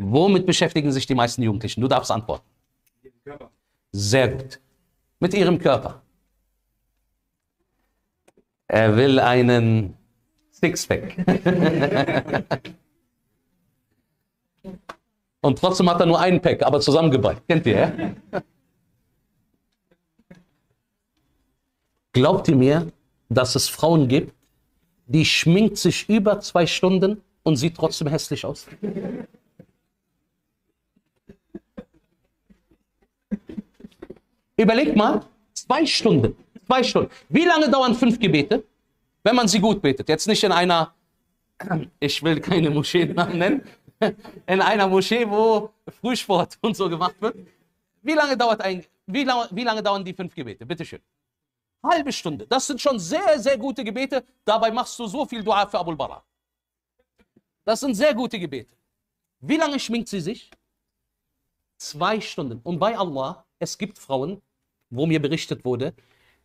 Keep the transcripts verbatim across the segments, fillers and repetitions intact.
Womit beschäftigen sich die meisten Jugendlichen? Du darfst antworten. Mit dem Körper. Sehr gut. Mit ihrem Körper. Er will einen Sixpack. Und trotzdem hat er nur ein Pack, aber zusammengeballt. Kennt ihr, ja? Glaubt ihr mir, dass es Frauen gibt, die schminkt sich über zwei Stunden und sieht trotzdem hässlich aus? Überlegt mal, zwei Stunden, zwei Stunden. Wie lange dauern fünf Gebete, wenn man sie gut betet? Jetzt nicht in einer, ich will keine Moscheennamen nennen, in einer Moschee, wo Frühsport und so gemacht wird. Wie lange dauert ein, wie lange, wie lange dauern die fünf Gebete? Bitteschön. Halbe Stunde. Das sind schon sehr, sehr gute Gebete. Dabei machst du so viel Dua für Abu'l-Bara. Das sind sehr gute Gebete. Wie lange schminkt sie sich? Zwei Stunden. Und bei Allah, es gibt Frauen, wo mir berichtet wurde,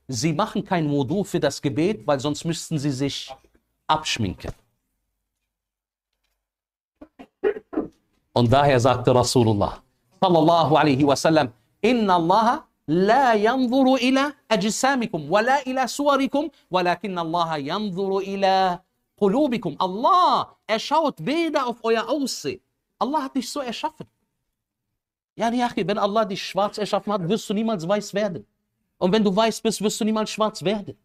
sie machen kein Wudu für das Gebet, weil sonst müssten sie sich abschminken. Und daher sagte Rasulullah, sallallahu alaihi wasallam, Inna Allah لا ينظر إلى أجسامكم ولا إلى صوركم ولكن الله ينظر إلى قلوبكم. Allah, er schaut weder auf euer Aussehen. Allah hat dich so erschaffen. Ja, wenn Allah dich schwarz erschaffen hat, wirst du niemals weiß werden. Und wenn du weiß bist, wirst du niemals schwarz werden.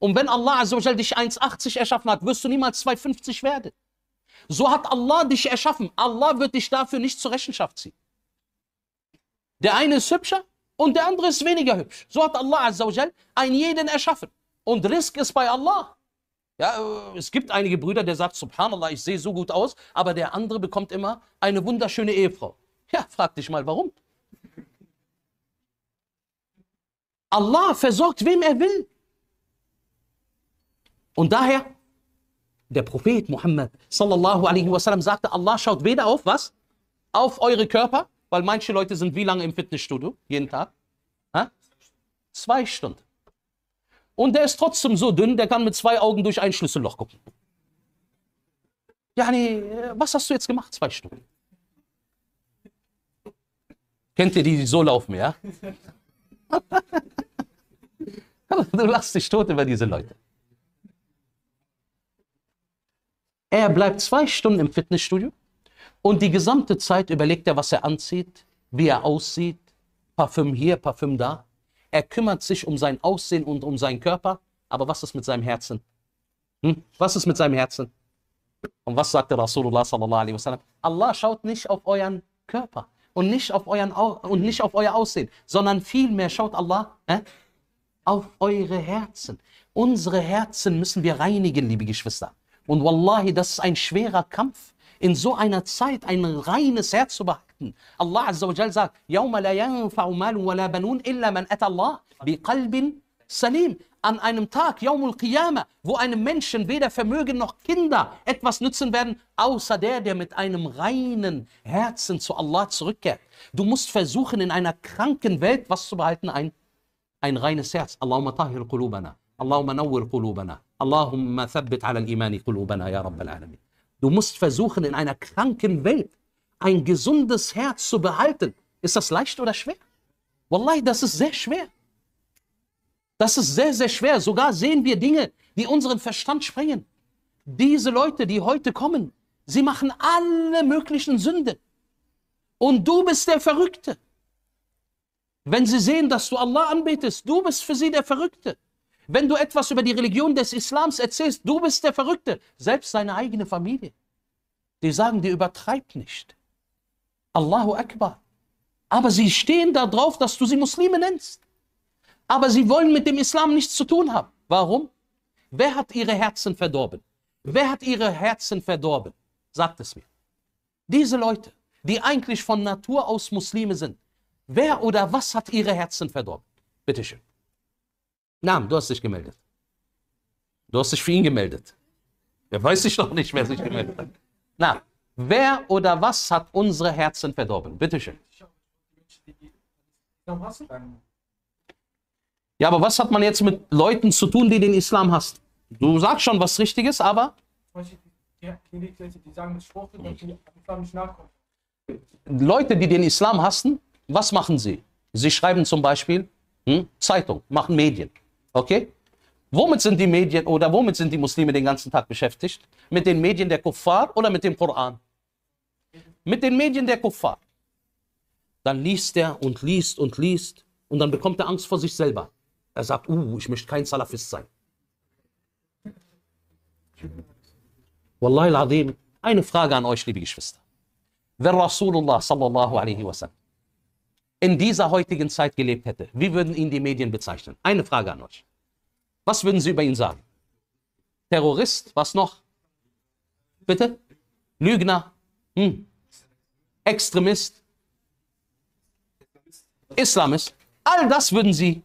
Und wenn Allah Azzawajal dich eins achtzig erschaffen hat, wirst du niemals zwei fünfzig werden. So hat Allah dich erschaffen. Allah wird dich dafür nicht zur Rechenschaft ziehen. Der eine ist hübscher und der andere ist weniger hübsch. So hat Allah Azzawajal einen jeden erschaffen. Und Risk ist bei Allah. Ja, es gibt einige Brüder, der sagt, Subhanallah, ich sehe so gut aus, aber der andere bekommt immer eine wunderschöne Ehefrau. Ja, frag dich mal, warum? Allah versorgt, wem er will. Und daher, der Prophet Muhammad sallallahu alaihi wasallam sagte, Allah schaut weder auf was? Auf eure Körper. Weil manche Leute sind wie lange im Fitnessstudio? Jeden Tag? Ha? Zwei Stunden. Und der ist trotzdem so dünn, der kann mit zwei Augen durch ein Schlüsselloch gucken. Ja, nee, was hast du jetzt gemacht? Zwei Stunden. Kennt ihr die, die so laufen, ja? Du lachst dich tot über diese Leute. Er bleibt zwei Stunden im Fitnessstudio. Und die gesamte Zeit überlegt er, was er anzieht, wie er aussieht, Parfüm hier, Parfüm da. Er kümmert sich um sein Aussehen und um seinen Körper, aber was ist mit seinem Herzen? Hm? Was ist mit seinem Herzen? Und was sagte Rasulullah sallallahu alaihi wasallam? Allah schaut nicht auf euren Körper und nicht auf, euren Au und nicht auf euer Aussehen, sondern vielmehr schaut Allah äh, auf eure Herzen. Unsere Herzen müssen wir reinigen, liebe Geschwister. Und Wallahi, das ist ein schwerer Kampf, in so einer Zeit ein reines Herz zu behalten. Allah Azzawajal sagt, Yawma la yanfa'u malun wa la banun illa man ata Allah bi qalbin salim. An einem Tag, Yawmul Qiyamah, wo einem Menschen weder Vermögen noch Kinder etwas nützen werden, außer der, der mit einem reinen Herzen zu Allah zurückkehrt. Du musst versuchen, in einer kranken Welt was zu behalten, ein, ein reines Herz. Allahumma tahir qulubana, Allahumma nawir qulubana, Allahumma thabbit ala imani qulubana, ya Rabbil Alameen. Du musst versuchen, in einer kranken Welt ein gesundes Herz zu behalten. Ist das leicht oder schwer? Wallahi, das ist sehr schwer. Das ist sehr, sehr schwer. Sogar sehen wir Dinge, die unseren Verstand sprengen. Diese Leute, die heute kommen, sie machen alle möglichen Sünden. Und du bist der Verrückte. Wenn sie sehen, dass du Allah anbetest, du bist für sie der Verrückte. Wenn du etwas über die Religion des Islams erzählst, du bist der Verrückte. Selbst deine eigene Familie. Die sagen, die übertreibt nicht. Allahu Akbar. Aber sie stehen da drauf, dass du sie Muslime nennst. Aber sie wollen mit dem Islam nichts zu tun haben. Warum? Wer hat ihre Herzen verdorben? Wer hat ihre Herzen verdorben? Sagt es mir. Diese Leute, die eigentlich von Natur aus Muslime sind, wer oder was hat ihre Herzen verdorben? Bitte schön. Nein, du hast dich gemeldet. Du hast dich für ihn gemeldet. Er weiß sich doch nicht, wer sich gemeldet hat. Na, wer oder was hat unsere Herzen verdorben? Bitte schön. Ja, aber was hat man jetzt mit Leuten zu tun, die den Islam hassen? Du sagst schon was Richtiges, aber... Die sagen, dass Spruch, dass die Islam nicht nachkommt. Leute, die den Islam hassen, was machen sie? Sie schreiben zum Beispiel hm, Zeitung, machen Medien. Okay? Womit sind die Medien oder womit sind die Muslime den ganzen Tag beschäftigt? Mit den Medien der Kuffar oder mit dem Koran? Mit den Medien der Kuffar. Dann liest er und liest und liest und dann bekommt er Angst vor sich selber. Er sagt, uh, ich möchte kein Salafist sein. Wallahi al-Azim, eine Frage an euch, liebe Geschwister. Wenn Rasulullah sallallahu alaihi wasallam in dieser heutigen Zeit gelebt hätte, wie würden ihn die Medien bezeichnen? Eine Frage an euch. Was würden sie über ihn sagen? Terrorist, was noch? Bitte? Lügner? Hm. Extremist? Islamist? All das würden sie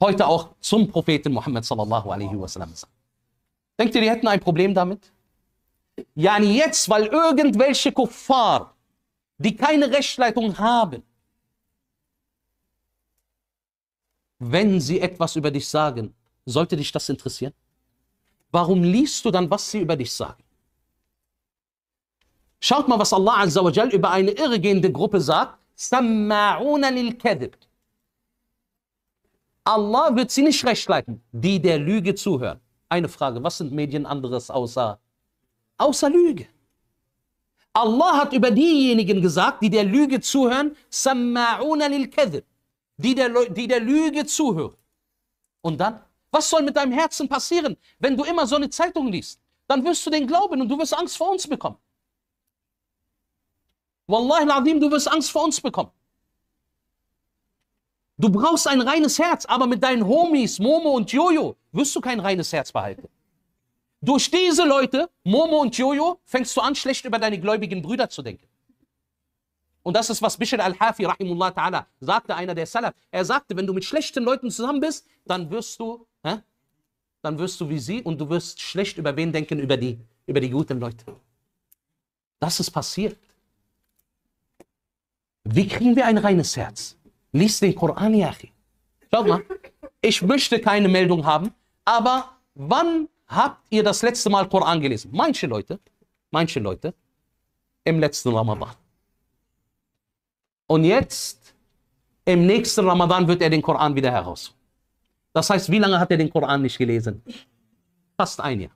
heute auch zum Propheten Muhammad sallallahu alaihi wasallam sagen. Denkt ihr, die hätten ein Problem damit? Ja, jetzt, weil irgendwelche Kuffar, die keine Rechtsleitung haben, wenn sie etwas über dich sagen, sollte dich das interessieren? Warum liest du dann, was sie über dich sagen? Schaut mal, was Allah Azzawajal über eine irregehende Gruppe sagt. Samma'unan lil kadibd. Allah wird sie nicht rechtleiten, die der Lüge zuhören. Eine Frage, was sind Medien anderes außer, außer Lüge? Allah hat über diejenigen gesagt, die der Lüge zuhören, Samma'una lil kadhib, die der, die der Lüge zuhören. Und dann, was soll mit deinem Herzen passieren, wenn du immer so eine Zeitung liest? Dann wirst du den glauben und du wirst Angst vor uns bekommen. Wallahi al-Azim, du wirst Angst vor uns bekommen. Du brauchst ein reines Herz, aber mit deinen Homies, Momo und Jojo, wirst du kein reines Herz behalten. Durch diese Leute, Momo und Jojo, fängst du an, schlecht über deine gläubigen Brüder zu denken. Und das ist, was Bishr Al-Hafi, Rahimullah Ta'ala, sagte, einer der Salaf. Er sagte, wenn du mit schlechten Leuten zusammen bist, dann wirst du, hä? Dann wirst du wie sie und du wirst schlecht über wen denken, über die, über die guten Leute. Das ist passiert. Wie kriegen wir ein reines Herz? Lies den Koran, Yachi. Schaut mal, ich möchte keine Meldung haben, aber wann habt ihr das letzte Mal Koran gelesen? Manche Leute, manche Leute, im letzten Ramadan. Und jetzt, im nächsten Ramadan wird er den Koran wieder heraus. Das heißt, wie lange hat er den Koran nicht gelesen? Fast ein Jahr.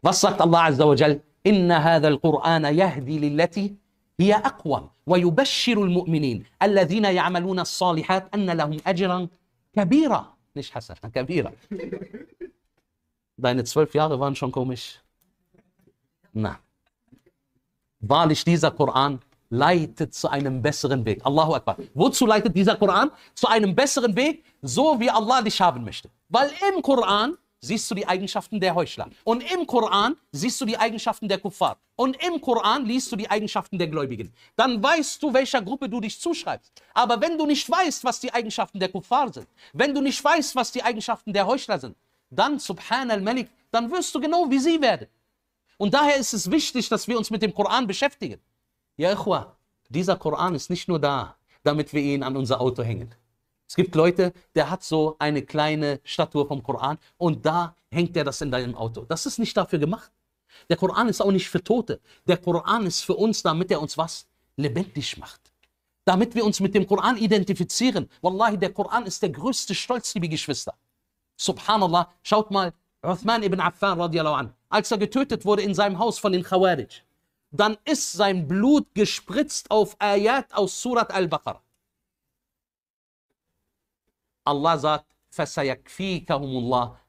Was sagt Allah Azzawajal? Inna hadha al-Qur'ana yahdi lillati. هي أقوى ويبشر المؤمنين الذين يعملون الصالحات أن لهم أجرا كبيرا. Nicht Hassana, Kabira. Deine zwölf Jahre waren schon komisch. Na. Wahrlich, dieser Koran leitet zu einem besseren Weg. Allahu Akbar. Wozu leitet dieser Koran? Zu einem besseren Weg, so wie Allah dich haben möchte. Weil im Koran siehst du die Eigenschaften der Heuchler. Und im Koran siehst du die Eigenschaften der Kuffar. Und im Koran liest du die Eigenschaften der Gläubigen. Dann weißt du, welcher Gruppe du dich zuschreibst. Aber wenn du nicht weißt, was die Eigenschaften der Kuffar sind, wenn du nicht weißt, was die Eigenschaften der Heuchler sind, dann, Subhanallah, dann wirst du genau wie sie werden. Und daher ist es wichtig, dass wir uns mit dem Koran beschäftigen. Ja, Ikhwa, dieser Koran ist nicht nur da, damit wir ihn an unser Auto hängen. Es gibt Leute, der hat so eine kleine Statue vom Koran und da hängt er das in deinem Auto. Das ist nicht dafür gemacht. Der Koran ist auch nicht für Tote. Der Koran ist für uns, damit er uns was lebendig macht. Damit wir uns mit dem Koran identifizieren. Wallahi, der Koran ist der größte Stolz, liebe Geschwister. Subhanallah, schaut mal, Uthman ibn Affan radiallahu an, als er getötet wurde in seinem Haus von den Khawarij, dann ist sein Blut gespritzt auf Ayat aus Surat al Baqarah. Allah sagt,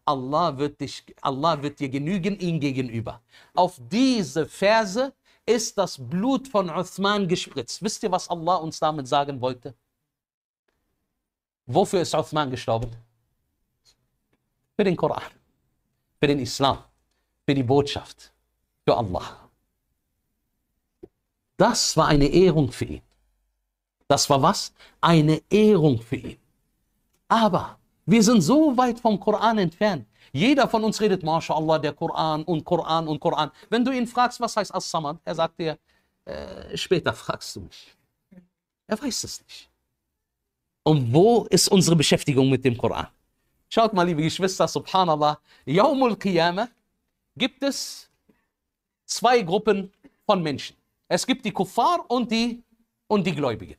Allah wird, dich, Allah wird dir genügen, ihm gegenüber. Auf diese Verse ist das Blut von Uthman gespritzt. Wisst ihr, was Allah uns damit sagen wollte? Wofür ist Uthman gestorben? Für den Koran, für den Islam, für die Botschaft, für Allah. Das war eine Ehrung für ihn. Das war was? Eine Ehrung für ihn. Aber wir sind so weit vom Koran entfernt. Jeder von uns redet, MashaAllah, der Koran und Koran und Koran. Wenn du ihn fragst, was heißt As-Samad, er sagt dir, äh, später fragst du mich. Er weiß es nicht. Und wo ist unsere Beschäftigung mit dem Koran? Schaut mal, liebe Geschwister, Subhanallah, Yawmul Qiyamah gibt es zwei Gruppen von Menschen. Es gibt die Kuffar und die, und die Gläubigen.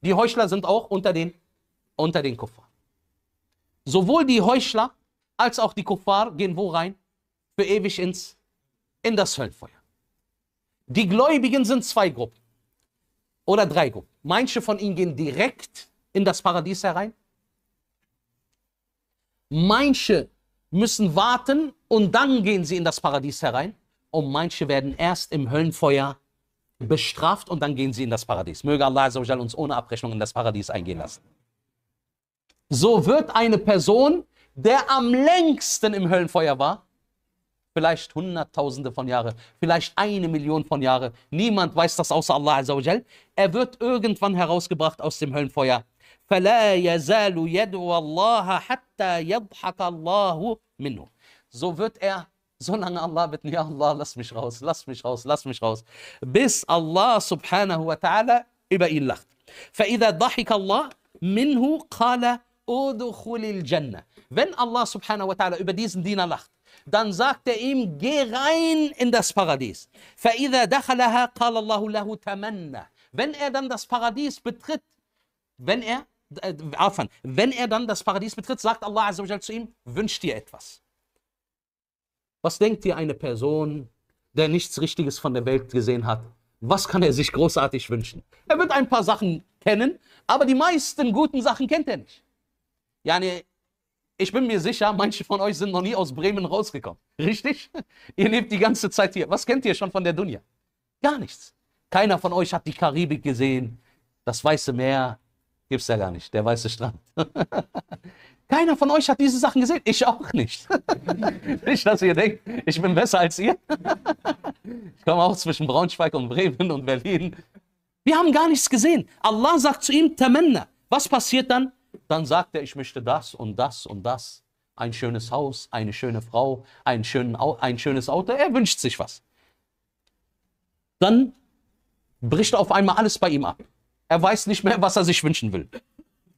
Die Heuchler sind auch unter den, unter den Kuffar. Sowohl die Heuchler als auch die Kuffar gehen wo rein? Für ewig ins, in das Höllenfeuer. Die Gläubigen sind zwei Gruppen oder drei Gruppen. Manche von ihnen gehen direkt in das Paradies herein. Manche müssen warten und dann gehen sie in das Paradies herein. Und manche werden erst im Höllenfeuer bestraft und dann gehen sie in das Paradies. Möge Allah Azzawajal uns ohne Abrechnung in das Paradies eingehen lassen. So wird eine Person, der am längsten im Höllenfeuer war, vielleicht hunderttausende von Jahren, vielleicht eine Million von Jahren, niemand weiß das außer Allah Azzawajal, er wird irgendwann herausgebracht aus dem Höllenfeuer. فَلَا يَزَالُ يَدْعُ اللَّهَ حَتَّى يَضْحَكَ اللَّهُ مِنْهُ. So wird er, solange Allah bitten, ja Allah, lass mich raus, lass mich raus, lass mich raus, bis Allah subhanahu wa ta'ala über ihn lacht. فَإِذَا ضَحِكَ اللَّهُ مِنْهُ قَالَ أُدْخُلِ الْجَنَّةِ. Wenn Allah subhanahu wa ta'ala über diesen Diener lacht, dann sagt er ihm, geh rein in das Paradies. فَإِذَا دَخَلَهَا قَالَ اللَّهُ لَهُ تَمَنَّ. Wenn er dann das Paradies betritt, wenn er, äh, wenn er dann das Paradies betritt, sagt Allah Azzawajal zu ihm, wünsch dir etwas. Was denkt dir eine Person, der nichts Richtiges von der Welt gesehen hat? Was kann er sich großartig wünschen? Er wird ein paar Sachen kennen, aber die meisten guten Sachen kennt er nicht. Yani, ich bin mir sicher, manche von euch sind noch nie aus Bremen rausgekommen. Richtig? Ihr lebt die ganze Zeit hier. Was kennt ihr schon von der Dunja? Gar nichts. Keiner von euch hat die Karibik gesehen, das Weiße Meer. Gibt's ja gar nicht, der weiße Strand. Keiner von euch hat diese Sachen gesehen. Ich auch nicht. Nicht, dass ihr denkt, ich bin besser als ihr. Ich komme auch zwischen Braunschweig und Bremen und Berlin. Wir haben gar nichts gesehen. Allah sagt zu ihm, Tamanna. Was passiert dann? Dann sagt er, ich möchte das und das und das. Ein schönes Haus, eine schöne Frau, einen schönen, ein schönes Auto. Er wünscht sich was. Dann bricht auf einmal alles bei ihm ab. Er weiß nicht mehr, was er sich wünschen will.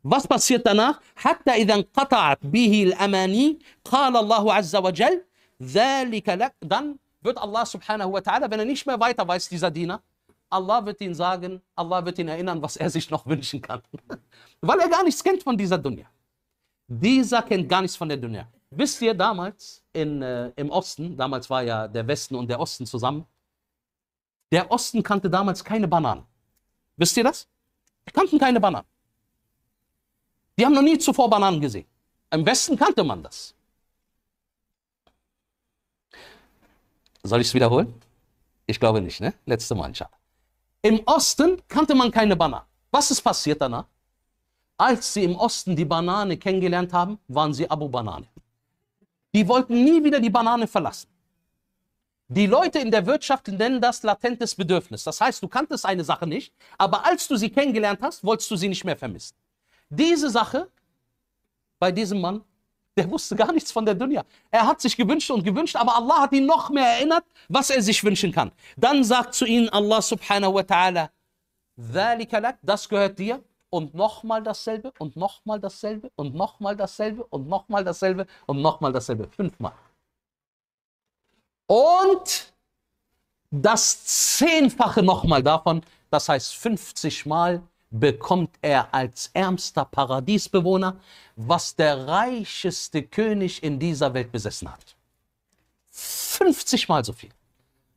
Was passiert danach? Hatta idhan qata'at bihi al-amani, qala Allahu Azzawajal, zalika lak. Dann wird Allah subhanahu wa ta'ala, wenn er nicht mehr weiter weiß, dieser Diener, Allah wird ihn sagen, Allah wird ihn erinnern, was er sich noch wünschen kann. Weil er gar nichts kennt von dieser Dunja. Dieser kennt gar nichts von der Dunja. Wisst ihr, damals in, äh, im Osten, damals war ja der Westen und der Osten zusammen, der Osten kannte damals keine Bananen. Wisst ihr das? Die kannten keine Bananen. Die haben noch nie zuvor Bananen gesehen. Im Westen kannte man das. Soll ich es wiederholen? Ich glaube nicht, ne? Letzte Mal, inshallah. Im Osten kannte man keine Bananen. Was ist passiert danach? Als sie im Osten die Banane kennengelernt haben, waren sie Abu-Banane. Die wollten nie wieder die Banane verlassen. Die Leute in der Wirtschaft nennen das latentes Bedürfnis. Das heißt, du kanntest eine Sache nicht, aber als du sie kennengelernt hast, wolltest du sie nicht mehr vermissen. Diese Sache, bei diesem Mann, der wusste gar nichts von der Dunya. Er hat sich gewünscht und gewünscht, aber Allah hat ihn noch mehr erinnert, was er sich wünschen kann. Dann sagt zu ihnen Allah subhanahu wa ta'ala, ذَلِكَ لَكَ, das gehört dir, und nochmal dasselbe, und nochmal dasselbe, und nochmal dasselbe, und nochmal dasselbe, und nochmal dasselbe, fünfmal. Und das Zehnfache nochmal davon, das heißt fünfzig Mal bekommt er als ärmster Paradiesbewohner, was der reicheste König in dieser Welt besessen hat. fünfzig Mal so viel.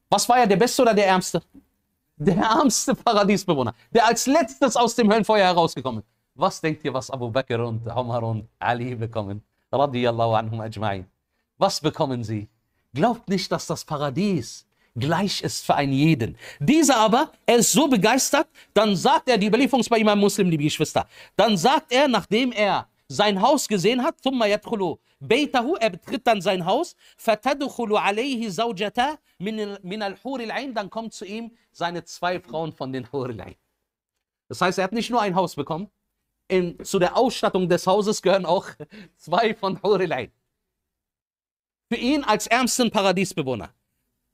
Was war er, der Beste oder der Ärmste? Der ärmste Paradiesbewohner, der als letztes aus dem Höllenfeuer herausgekommen ist. Was denkt ihr, was Abu Bakr und Umar und Ali bekommen? Radiyallahu anhum ajma'in. Was bekommen sie? Glaubt nicht, dass das Paradies gleich ist für einen jeden. Dieser aber, er ist so begeistert, dann sagt er, die Überlieferung ist bei Imam Muslim, liebe Geschwister, dann sagt er, nachdem er sein Haus gesehen hat, thumma yadkhulu baytahu, er betritt dann sein Haus, fatadkhulu alayhi zawjata minil Huril-Ain, dann kommen zu ihm seine zwei Frauen von den Huril-Ain. Das heißt, er hat nicht nur ein Haus bekommen, in, zu der Ausstattung des Hauses gehören auch zwei von Huril-Ain. Für ihn als ärmsten Paradiesbewohner.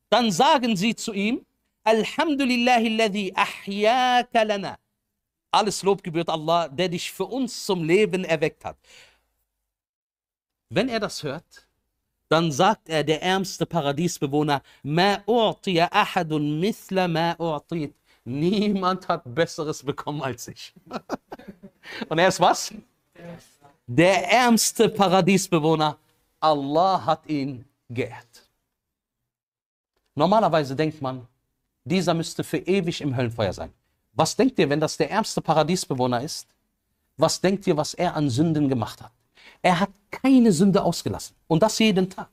Dann sagen sie zu ihm, Alhamdulillah alladhi ahyaka lana. Alles Lob gebührt Allah, der dich für uns zum Leben erweckt hat. Wenn er das hört, Dann sagt er, der ärmste Paradiesbewohner, ma u'tiya ahadun mithla ma u'tit. Niemand hat Besseres bekommen als ich. Und er ist was? Der ärmste Paradiesbewohner. Allah hat ihn geehrt. Normalerweise denkt man, dieser müsste für ewig im Höllenfeuer sein. Was denkt ihr, wenn das der ärmste Paradiesbewohner ist? Was denkt ihr, was er an Sünden gemacht hat? Er hat keine Sünde ausgelassen. Und das jeden Tag.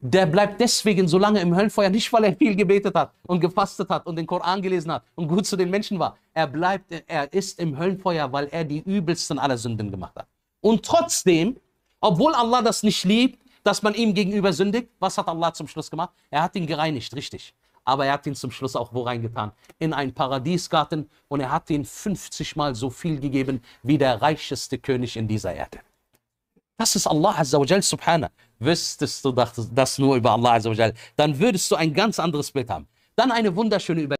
Der bleibt deswegen so lange im Höllenfeuer, nicht weil er viel gebetet hat und gefastet hat und den Koran gelesen hat und gut zu den Menschen war. Er bleibt, er ist im Höllenfeuer, weil er die übelsten aller Sünden gemacht hat. Und trotzdem, obwohl Allah das nicht liebt, dass man ihm gegenüber sündigt, was hat Allah zum Schluss gemacht? Er hat ihn gereinigt, richtig. Aber er hat ihn zum Schluss auch wo reingetan? In einen Paradiesgarten, und er hat ihn fünfzig Mal so viel gegeben wie der reicheste König in dieser Erde. Das ist Allah Azzawajal, Subhana. Wüsstest du das nur über Allah Azzawajal, dann würdest du ein ganz anderes Bild haben. Dann eine wunderschöne Überlegung.